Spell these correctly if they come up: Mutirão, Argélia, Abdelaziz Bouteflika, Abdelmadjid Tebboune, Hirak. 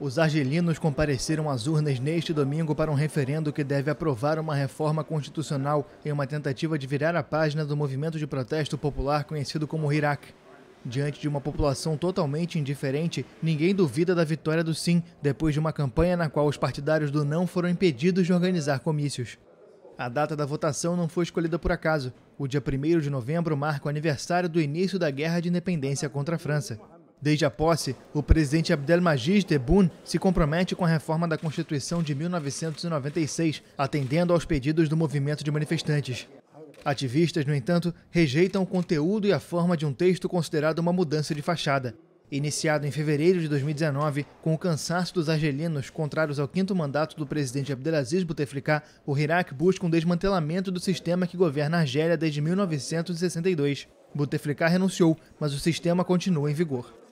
Os argelinos compareceram às urnas neste domingo para um referendo que deve aprovar uma reforma constitucional em uma tentativa de virar a página do movimento de protesto popular conhecido como Hirak. Diante de uma população totalmente indiferente, ninguém duvida da vitória do sim, depois de uma campanha na qual os partidários do não foram impedidos de organizar comícios. A data da votação não foi escolhida por acaso. O dia 1º de novembro marca o aniversário do início da Guerra de Independência contra a França. Desde a posse, o presidente Abdelmadjid Tebboune se compromete com a reforma da Constituição de 1996, atendendo aos pedidos do movimento de manifestantes. Ativistas, no entanto, rejeitam o conteúdo e a forma de um texto considerado uma mudança de fachada. Iniciado em fevereiro de 2019, com o cansaço dos argelinos contrários ao 5º mandato do presidente Abdelaziz Bouteflika, o Hirak busca um desmantelamento do sistema que governa a Argélia desde 1962. Bouteflika renunciou, mas o sistema continua em vigor.